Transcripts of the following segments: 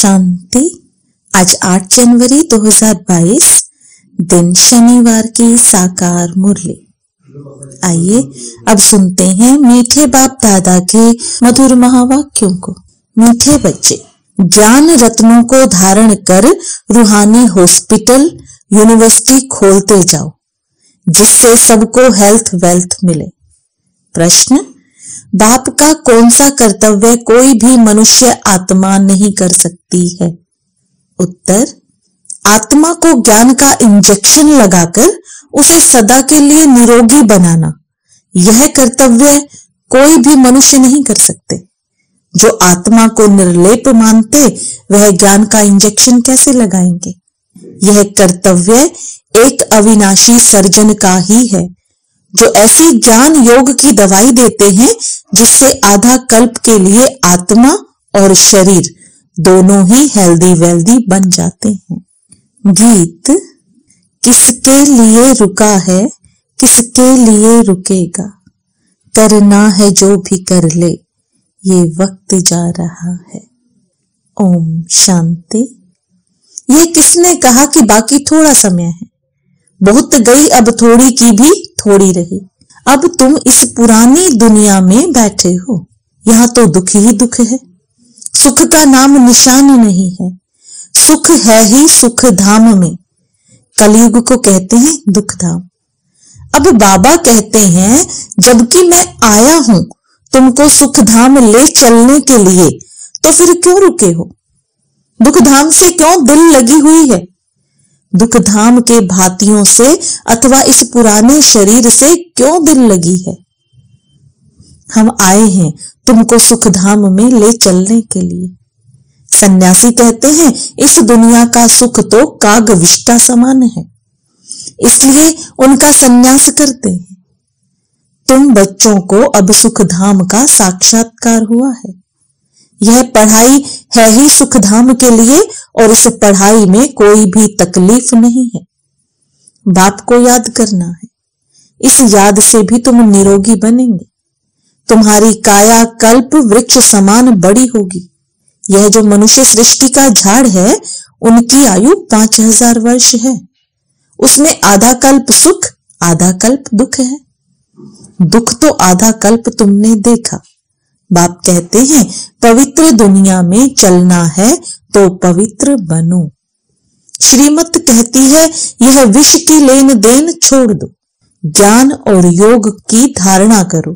शांति। आज 8 जनवरी 2022 दिन शनिवार की साकार मुरली। आइए अब सुनते हैं मीठे बाप दादा के मधुर महावाक्यों को। मीठे बच्चे, ज्ञान रत्नों को धारण कर रूहानी हॉस्पिटल यूनिवर्सिटी खोलते जाओ, जिससे सबको हेल्थ वेल्थ मिले। प्रश्न, बाप का कौन सा कर्तव्य कोई भी मनुष्य आत्मा नहीं कर सकती है? उत्तर, आत्मा को ज्ञान का इंजेक्शन लगाकर उसे सदा के लिए निरोगी बनाना, यह कर्तव्य कोई भी मनुष्य नहीं कर सकते। जो आत्मा को निर्लेप मानते वह ज्ञान का इंजेक्शन कैसे लगाएंगे? यह कर्तव्य एक अविनाशी सर्जन का ही है, जो ऐसी ज्ञान योग की दवाई देते हैं जिससे आधा कल्प के लिए आत्मा और शरीर दोनों ही हेल्दी वेल्दी बन जाते हैं। गीत, किसके लिए रुका है किसके लिए रुकेगा, करना है जो भी कर ले, ये वक्त जा रहा है। ओम शांति। यह किसने कहा कि बाकी थोड़ा समय है? बहुत गई अब थोड़ी की भी थोड़ी रही। अब तुम इस पुरानी दुनिया में बैठे हो, यहाँ तो दुख ही दुख है, सुख का नाम निशान नहीं है। सुख है ही सुख धाम में, कलयुग को कहते हैं दुख धाम। अब बाबा कहते हैं, जबकि मैं आया हूं तुमको सुख धाम ले चलने के लिए, तो फिर क्यों रुके हो? दुख धाम से क्यों दिल लगी हुई है? दुख धाम के भातियों से अथवा इस पुराने शरीर से क्यों दिल लगी है? हम आए हैं तुमको सुख धाम में ले चलने के लिए। सन्यासी कहते हैं, इस दुनिया का सुख तो काग विष्ठा समान है, इसलिए उनका सन्यास करते हैं। तुम बच्चों को अब सुख धाम का साक्षात्कार हुआ है। यह पढ़ाई है ही सुख धाम के लिए, और इस पढ़ाई में कोई भी तकलीफ नहीं है। बाप को याद करना है, इस याद से भी तुम निरोगी बनेंगे। तुम्हारी काया कल्प वृक्ष समान बड़ी होगी। यह जो मनुष्य सृष्टि का झाड़ है, उनकी आयु 5000 वर्ष है। उसमें आधा कल्प सुख आधा कल्प दुख है। दुख तो आधा कल्प तुमने देखा। बाप कहते हैं, पवित्र दुनिया में चलना है तो पवित्र बनो। श्रीमत कहती है, यह विष की लेन देन छोड़ दो, ज्ञान और योग की धारणा करो।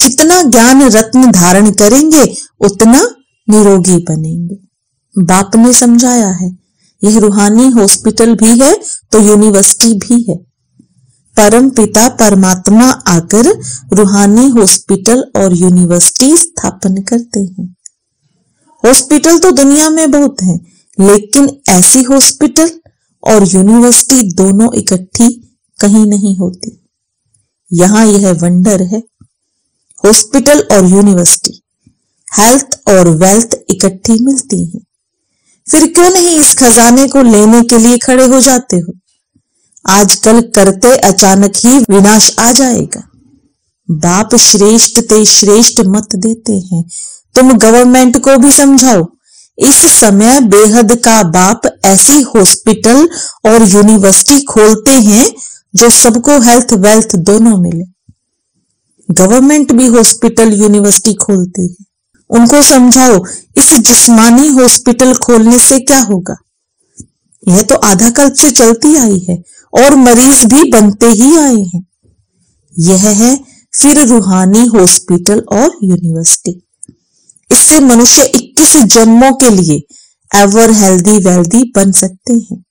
जितना ज्ञान रत्न धारण करेंगे उतना निरोगी बनेंगे। बाप ने समझाया है, यह रूहानी हॉस्पिटल भी है तो यूनिवर्सिटी भी है। परम पिता परमात्मा आकर रूहानी हॉस्पिटल और यूनिवर्सिटी स्थापन करते हैं। हॉस्पिटल तो दुनिया में बहुत हैं, लेकिन ऐसी हॉस्पिटल और यूनिवर्सिटी दोनों इकट्ठी कहीं नहीं होती। यहाँ यह वंडर है, हॉस्पिटल और यूनिवर्सिटी, हेल्थ और वेल्थ इकट्ठी मिलती है। फिर क्यों नहीं इस खजाने को लेने के लिए खड़े हो जाते हो? आजकल करते अचानक ही विनाश आ जाएगा। बाप श्रेष्ठ ते श्रेष्ठ मत देते हैं। तुम गवर्नमेंट को भी समझाओ, इस समय बेहद का बाप ऐसी हॉस्पिटल और यूनिवर्सिटी खोलते हैं जो सबको हेल्थ वेल्थ दोनों मिले। गवर्नमेंट भी हॉस्पिटल यूनिवर्सिटी खोलती है, उनको समझाओ इस जिस्मानी हॉस्पिटल खोलने से क्या होगा? यह तो आधा कल्प से चलती आई है और मरीज भी बनते ही आए हैं। यह है फिर रूहानी हॉस्पिटल और यूनिवर्सिटी। इससे मनुष्य 21 जन्मों के लिए एवर हेल्दी वेल्दी बन सकते हैं।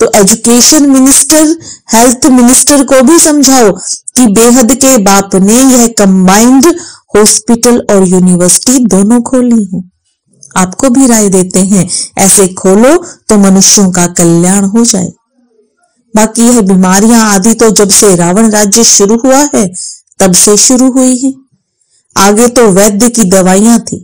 तो एजुकेशन मिनिस्टर, हेल्थ मिनिस्टर को भी समझाओ कि बेहद के बाप ने यह कंबाइंड हॉस्पिटल और यूनिवर्सिटी दोनों खोली है। आपको भी राय देते हैं, ऐसे खोलो तो मनुष्यों का कल्याण हो जाए। बाकी यह बीमारियां आदि तो जब से रावण राज्य शुरू हुआ है तब से शुरू हुई है। आगे तो वैद्य की दवाइयां थी,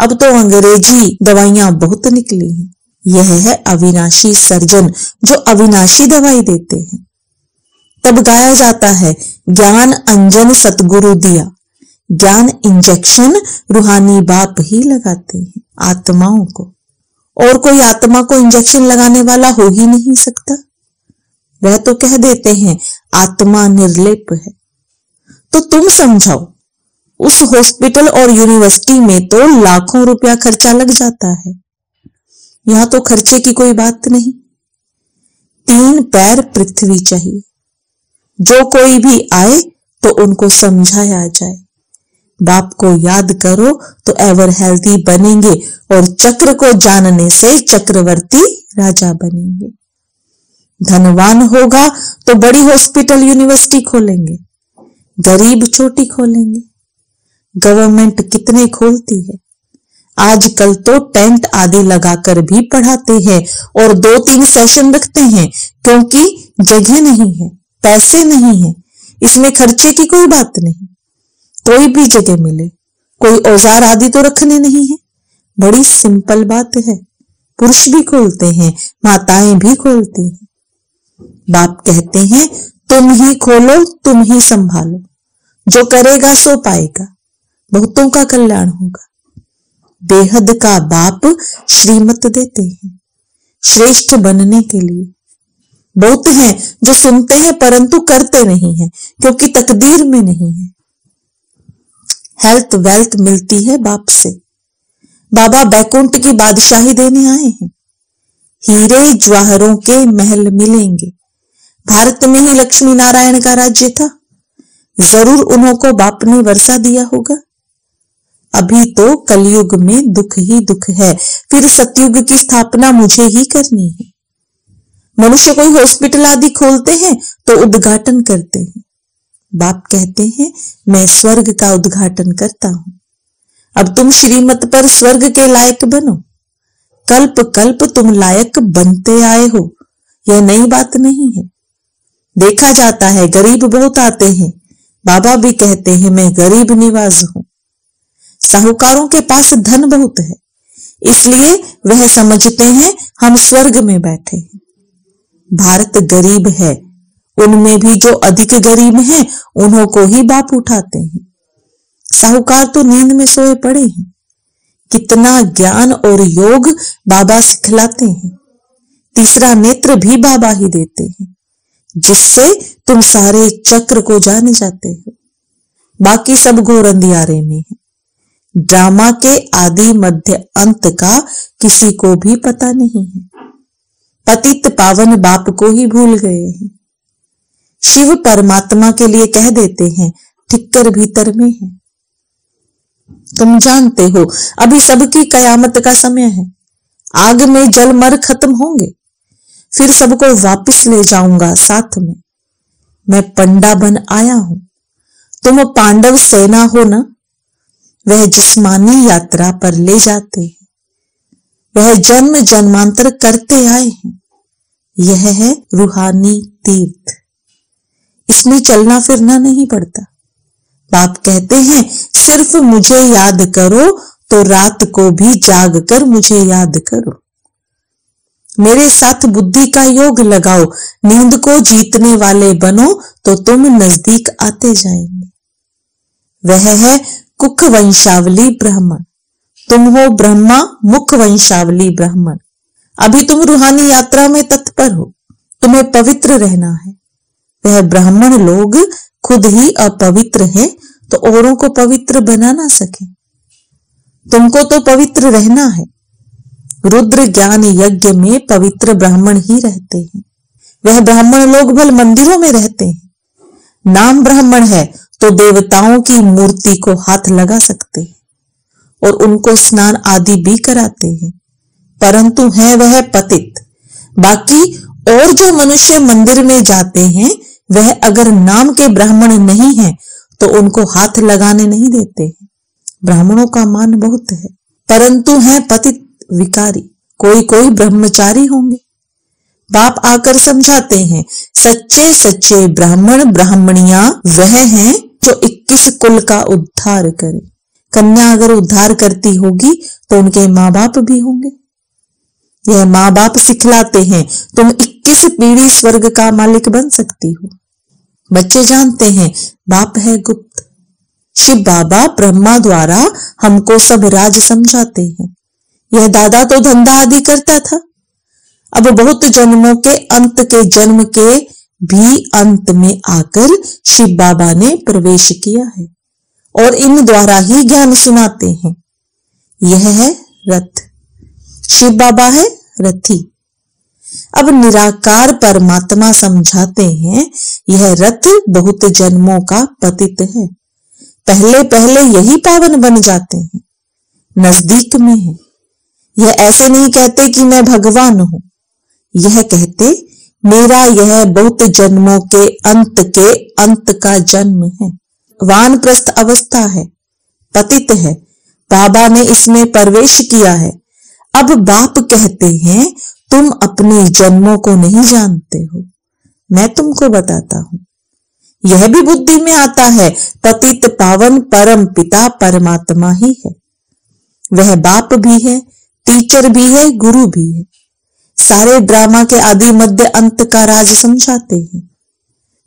अब तो अंग्रेजी दवाइयां बहुत निकली हैं। यह है अविनाशी सर्जन, जो अविनाशी दवाई देते हैं। तब गाया जाता है, ज्ञान अंजन सतगुरु दिया, ज्ञान इंजेक्शन रूहानी बाप ही लगाते हैं आत्माओं को, और कोई आत्मा को इंजेक्शन लगाने वाला हो ही नहीं सकता। वह तो कह देते हैं आत्मा निर्लेप है, तो तुम समझाओ उस हॉस्पिटल और यूनिवर्सिटी में तो लाखों रुपया खर्चा लग जाता है, यहां तो खर्चे की कोई बात नहीं। 3 पैर पृथ्वी चाहिए, जो कोई भी आए तो उनको समझाया जाए। बाप को याद करो तो एवर हेल्दी बनेंगे, और चक्र को जानने से चक्रवर्ती राजा बनेंगे। धनवान होगा तो बड़ी हॉस्पिटल यूनिवर्सिटी खोलेंगे, गरीब छोटी खोलेंगे। गवर्नमेंट कितने खोलती है, आजकल तो टेंट आदि लगाकर भी पढ़ाते हैं और 2-3 सेशन रखते हैं, क्योंकि जगह नहीं है, पैसे नहीं है। इसमें खर्चे की कोई बात नहीं, कोई भी जगह मिले, कोई औजार आदि तो रखने नहीं है। बड़ी सिंपल बात है, पुरुष भी खोलते हैं, माताएं भी खोलती हैं। बाप कहते हैं तुम ही खोलो, तुम ही संभालो, जो करेगा सो पाएगा, बहुतों का कल्याण होगा। बेहद का बाप श्रीमत देते हैं श्रेष्ठ बनने के लिए। बहुत हैं जो सुनते हैं परंतु करते नहीं हैं, क्योंकि तकदीर में नहीं है। हेल्थ वेल्थ मिलती है बाप से। बाबा बैकुंठ की बादशाही देने आए हैं, हीरे ज्वाहरों के महल मिलेंगे। भारत में ही लक्ष्मी नारायण का राज्य था, जरूर उन्हों को बाप ने वर्षा दिया होगा। अभी तो कलयुग में दुख ही दुख है, फिर सतयुग की स्थापना मुझे ही करनी है। मनुष्य कोई हॉस्पिटल आदि खोलते हैं तो उद्घाटन करते हैं। बाप कहते हैं मैं स्वर्ग का उद्घाटन करता हूं, अब तुम श्रीमत पर स्वर्ग के लायक बनो। कल्प कल्प तुम लायक बनते आए हो, यह नई बात नहीं है। देखा जाता है गरीब बहुत आते हैं, बाबा भी कहते हैं मैं गरीब निवाज हूं। साहूकारों के पास धन बहुत है, इसलिए वह समझते हैं हम स्वर्ग में बैठे हैं। भारत गरीब है, उनमें भी जो अधिक गरीब हैं उन्हों को ही बाप उठाते हैं। साहूकार तो नींद में सोए पड़े हैं। कितना ज्ञान और योग बाबा सिखलाते हैं, तीसरा नेत्र भी बाबा ही देते हैं, जिससे तुम सारे चक्र को जान जाते हो। बाकी सब घोरंधियारे में है, ड्रामा के आदि मध्य अंत का किसी को भी पता नहीं है। पतित पावन बाप को ही भूल गए हैं। शिव परमात्मा के लिए कह देते हैं ठिक्कर भीतर में है। तुम जानते हो अभी सबकी कयामत का समय है, आग में जल मर खत्म होंगे, फिर सबको वापस ले जाऊंगा साथ में। मैं पंडा बन आया हूं, तुम पांडव सेना हो ना। वह जिस्मानी यात्रा पर ले जाते हैं, वह जन्म जन्मांतर करते आए हैं। यह है रूहानी तीर्थ, इसमें चलना फिरना नहीं पड़ता। बाप कहते हैं सिर्फ मुझे याद करो, तो रात को भी जाग कर मुझे याद करो। मेरे साथ बुद्धि का योग लगाओ, नींद को जीतने वाले बनो, तो तुम नजदीक आते जाएंगे। वह है कुख वंशावली ब्राह्मण, तुम हो ब्रह्मा मुख वंशावली ब्राह्मण। अभी तुम रूहानी यात्रा में तत्पर हो, तुम्हें पवित्र रहना है। वह ब्राह्मण लोग खुद ही अपवित्र हैं, तो औरों को पवित्र बना ना सके। तुमको तो पवित्र रहना है। रुद्र ज्ञान यज्ञ में पवित्र ब्राह्मण ही रहते हैं। वह ब्राह्मण लोग भल मंदिरों में रहते हैं, नाम ब्राह्मण है तो देवताओं की मूर्ति को हाथ लगा सकते हैं और उनको स्नान आदि भी कराते हैं, परंतु है वह पतित। बाकी और जो मनुष्य मंदिर में जाते हैं, वह अगर नाम के ब्राह्मण नहीं है तो उनको हाथ लगाने नहीं देते हैं। ब्राह्मणों का मान बहुत है, परंतु है पतित विकारी। कोई कोई ब्रह्मचारी होंगे। बाप आकर समझाते हैं सच्चे सच्चे ब्राह्मण ब्राह्मणियां वह हैं जो 21 कुल का उद्धार करें। कन्या अगर उद्धार करती होगी तो उनके माँ बाप भी होंगे। यह माँ बाप सिखलाते हैं तुम 21 पीढ़ी स्वर्ग का मालिक बन सकती हो। बच्चे जानते हैं बाप है गुप्त, शिव बाबा ब्रह्मा द्वारा हमको सब राज समझाते हैं। यह दादा तो धंधा आदि करता था, अब बहुत जन्मों के अंत के जन्म के भी अंत में आकर शिव बाबा ने प्रवेश किया है और इन द्वारा ही ज्ञान सुनाते हैं। यह है रथ, शिव बाबा है रथी। अब निराकार परमात्मा समझाते हैं यह रथ बहुत जन्मों का पतित है, पहले पहले यही पावन बन जाते हैं, नजदीक में है। यह ऐसे नहीं कहते कि मैं भगवान हूं, यह कहते मेरा यह बहुत जन्मों के अंत का जन्म है, वानप्रस्थ अवस्था है, पतित है, बाबा ने इसमें प्रवेश किया है। अब बाप कहते हैं तुम अपने जन्मों को नहीं जानते हो, मैं तुमको बताता हूं। यह भी बुद्धि में आता है, पतित पावन परम पिता परमात्मा ही है, वह बाप भी है, टीचर भी है, गुरु भी है, सारे ड्रामा के आदि मध्य अंत का राज समझाते हैं।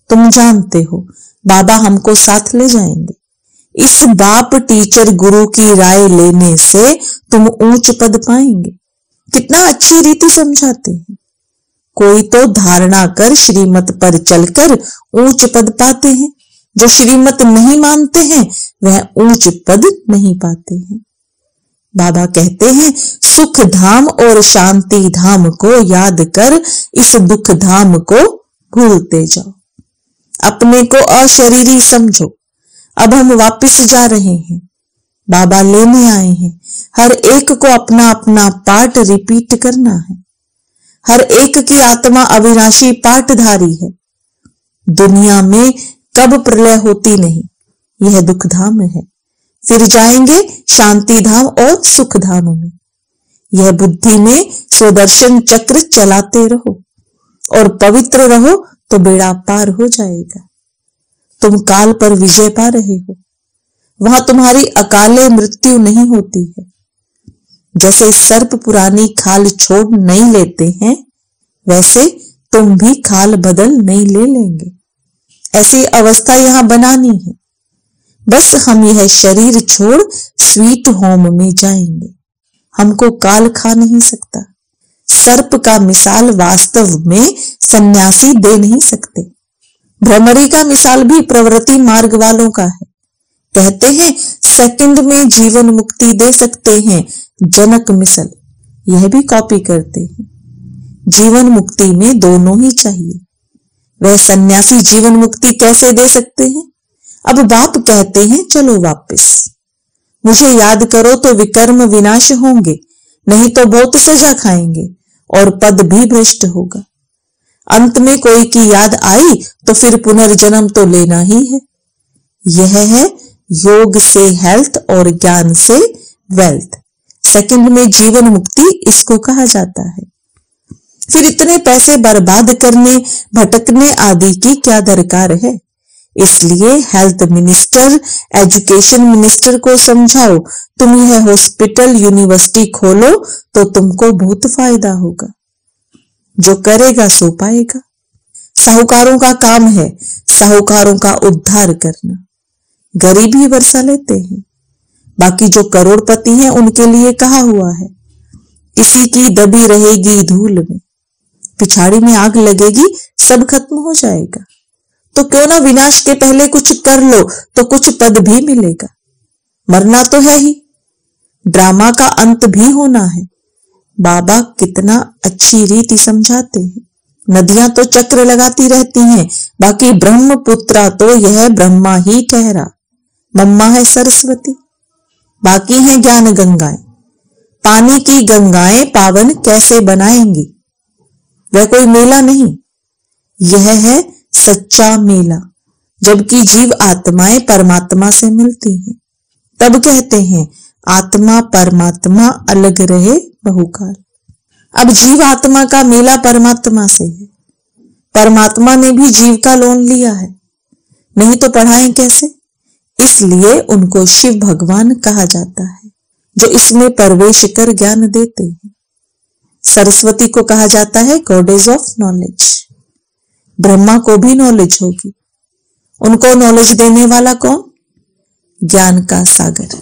तुम जानते हो बाबा हमको साथ ले जाएंगे। इस बाप टीचर गुरु की राय लेने से तुम ऊंच पद पाएंगे। कितना अच्छी रीति समझाते हैं। कोई तो धारणा कर श्रीमत पर चलकर ऊंच पद पाते हैं, जो श्रीमत नहीं मानते हैं वह ऊंच पद नहीं पाते हैं। बाबा कहते हैं सुख धाम और शांति धाम को याद कर इस दुख धाम को भूलते जाओ, अपने को अशरीरी समझो। अब हम वापस जा रहे हैं, बाबा लेने आए हैं। हर एक को अपना अपना पाठ रिपीट करना है। हर एक की आत्मा अविनाशी पाठधारी है। दुनिया में कब प्रलय होती नहीं, यह दुख धाम है। फिर जाएंगे शांति धाम और सुख धाम में। यह बुद्धि में स्वदर्शन चक्र चलाते रहो और पवित्र रहो तो बेड़ा पार हो जाएगा। तुम काल पर विजय पा रहे हो, वहां तुम्हारी अकाले मृत्यु नहीं होती है। जैसे सर्प पुरानी खाल छोड़ नहीं लेते हैं, वैसे तुम भी खाल बदल नहीं ले लेंगे। ऐसी अवस्था यहाँ बनानी है। बस हम यह शरीर छोड़ स्वीट होम में जाएंगे। हमको काल खा नहीं सकता। सर्प का मिसाल वास्तव में सन्यासी दे नहीं सकते। भ्रमरी का मिसाल भी प्रवृत्ति मार्ग वालों का है। कहते हैं सेकंड में जीवन मुक्ति दे सकते हैं जनक मिसल, यह भी कॉपी करते हैं। जीवन मुक्ति में दोनों ही चाहिए। वह सन्यासी जीवन मुक्ति कैसे दे सकते हैं। अब बाप कहते हैं चलो वापस मुझे याद करो तो विकर्म विनाश होंगे, नहीं तो बहुत सजा खाएंगे और पद भी भ्रष्ट होगा। अंत में कोई की याद आई तो फिर पुनर्जन्म तो लेना ही है। यह है योग से हेल्थ और ज्ञान से वेल्थ। सेकंड में जीवन मुक्ति इसको कहा जाता है। फिर इतने पैसे बर्बाद करने, भटकने आदि की क्या दरकार है। इसलिए हेल्थ मिनिस्टर, एजुकेशन मिनिस्टर को समझाओ तुम यह हॉस्पिटल यूनिवर्सिटी खोलो तो तुमको बहुत फायदा होगा। जो करेगा सो पाएगा। साहूकारों का काम है साहूकारों का उद्धार करना, गरीब ही बरसा लेते हैं। बाकी जो करोड़पति हैं उनके लिए कहा हुआ है किसी की दबी रहेगी धूल में, पिछाड़ी में आग लगेगी, सब खत्म हो जाएगा। तो क्यों ना विनाश के पहले कुछ कर लो तो कुछ पद भी मिलेगा। मरना तो है ही, ड्रामा का अंत भी होना है। बाबा कितना अच्छी रीति समझाते हैं। नदियां तो चक्र लगाती रहती हैं, बाकी ब्रह्मपुत्रा तो यह ब्रह्मा ही ठहरा, मम्मा है सरस्वती, बाकी है ज्ञान गंगाएं। पानी की गंगाएं पावन कैसे बनाएंगी, वह कोई मेला नहीं, यह है सच्चा मेला। जबकि जीव आत्माएं परमात्मा से मिलती हैं, तब कहते हैं आत्मा परमात्मा अलग रहे बहुकाल। अब जीव आत्मा का मेला परमात्मा से है। परमात्मा ने भी जीव का लोन लिया है, नहीं तो पढ़ाएं कैसे। इसलिए उनको शिव भगवान कहा जाता है, जो इसमें प्रवेश कर ज्ञान देते हैं। सरस्वती को कहा जाता है गॉडेस ऑफ नॉलेज। ब्रह्मा को भी नॉलेज होगी, उनको नॉलेज देने वाला कौन, ज्ञान का सागर।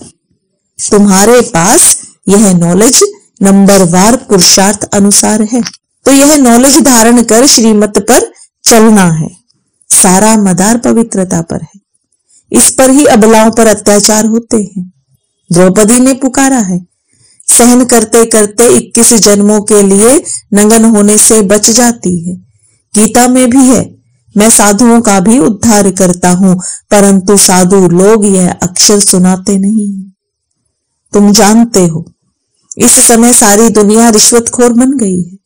तुम्हारे पास यह नॉलेज नंबरवार पुरुषार्थ अनुसार है, तो यह नॉलेज धारण कर श्रीमत पर चलना है। सारा मदार पवित्रता पर है, इस पर ही अबलाओं पर अत्याचार होते हैं। द्रौपदी ने पुकारा है, सहन करते करते 21 जन्मों के लिए नंगन होने से बच जाती है। गीता में भी है, मैं साधुओं का भी उद्धार करता हूं, परंतु साधु लोग यह अक्षर सुनाते नहीं। तुम जानते हो इस समय सारी दुनिया रिश्वतखोर बन गई है,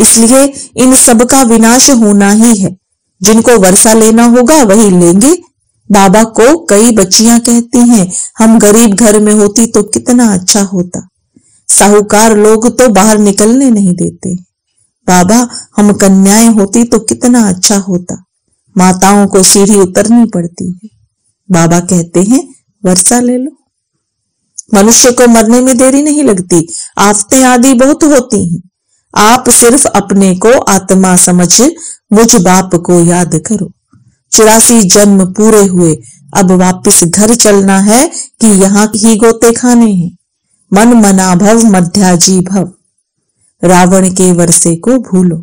इसलिए इन सब का विनाश होना ही है। जिनको वर्षा लेना होगा वही लेंगे। बाबा को कई बच्चियां कहती हैं, हम गरीब घर में होती तो कितना अच्छा होता, साहूकार लोग तो बाहर निकलने नहीं देते। बाबा, हम कन्याएं होती तो कितना अच्छा होता, माताओं को सीढ़ी उतरनी पड़ती है। बाबा कहते हैं, वर्षा ले लो। मनुष्य को मरने में देरी नहीं लगती, आफतें आदि बहुत होती हैं। आप सिर्फ अपने को आत्मा समझ मुझ बाप को याद करो। 84 जन्म पूरे हुए, अब वापस घर चलना है कि यहाँ ही गोते खाने हैं। मन मना भव मध्याजी भव। रावण के वर्षे को भूलो,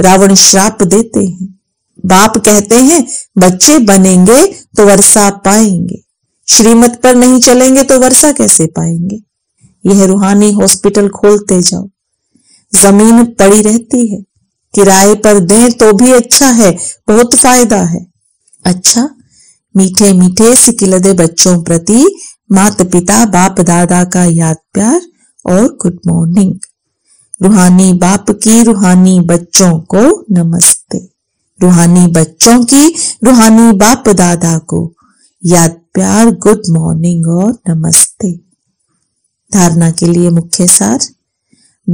रावण श्राप देते हैं। बाप कहते हैं, बच्चे बनेंगे तो वर्षा पाएंगे, श्रीमत पर नहीं चलेंगे तो वर्षा कैसे पाएंगे। यह रूहानी हॉस्पिटल खोलते जाओ। जमीन पड़ी रहती है, किराए पर दें तो भी अच्छा है, बहुत फायदा है। अच्छा, मीठे मीठे सिकिलदे बच्चों प्रति मात पिता बाप दादा का याद प्यार और गुड मॉर्निंग। रूहानी बाप की रूहानी बच्चों को नमस्ते, रूहानी बच्चों की रूहानी बाप दादा को याद प्यार, गुड मॉर्निंग और नमस्ते। धारणा के लिए मुख्य सार,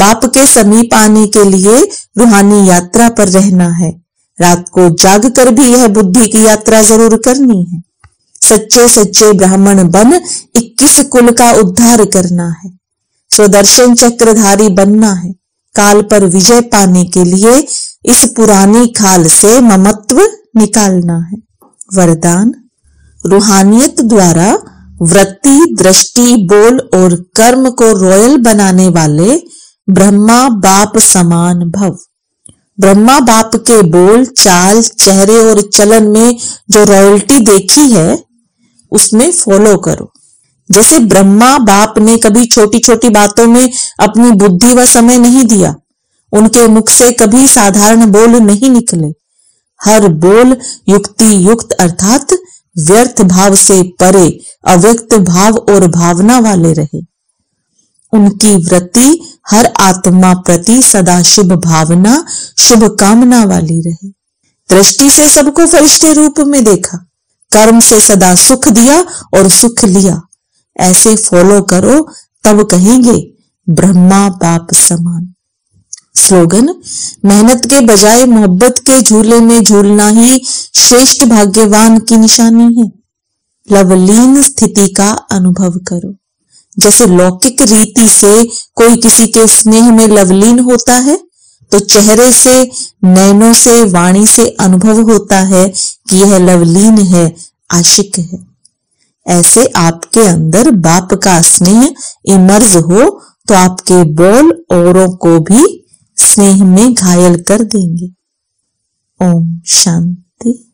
बाप के समीप आने के लिए रूहानी यात्रा पर रहना है। रात को जाग कर भी यह बुद्धि की यात्रा जरूर करनी है। सच्चे सच्चे ब्राह्मण बन 21 कुल का उद्धार करना है। स्वदर्शन चक्रधारी बनना है। काल पर विजय पाने के लिए इस पुरानी खाल से ममत्व निकालना है। वरदान, रूहानियत द्वारा वृत्ति, दृष्टि, बोल और कर्म को रॉयल बनाने वाले ब्रह्मा बाप समान भव। ब्रह्मा बाप के बोल, चाल, चेहरे और चलन में जो रॉयल्टी देखी है उसमें फॉलो करो। जैसे ब्रह्मा बाप ने कभी छोटी छोटी बातों में अपनी बुद्धि व समय नहीं दिया, उनके मुख से कभी साधारण बोल नहीं निकले। हर बोल युक्ति युक्त अर्थात व्यर्थ भाव से परे अव्यक्त भाव और भावना वाले रहे। उनकी वृत्ति हर आत्मा प्रति सदा शुभ भावना, शुभ कामना वाली रहे। दृष्टि से सबको फरिश्ते रूप में देखा, कर्म से सदा सुख दिया और सुख लिया। ऐसे फॉलो करो, तब कहेंगे ब्रह्मा बाप समान। स्लोगन, मेहनत के बजाय मोहब्बत के झूले में झूलना ही श्रेष्ठ भाग्यवान की निशानी है। लवलीन स्थिति का अनुभव करो। जैसे लौकिक रीति से कोई किसी के स्नेह में लवलीन होता है, तो चेहरे से, नैनों से, वाणी से अनुभव होता है कि यह लवलीन है, आशिक है। ऐसे आपके अंदर बाप का स्नेह इमर्ज हो तो आपके बोल औरों को भी स्नेह में घायल कर देंगे। ओम शांति।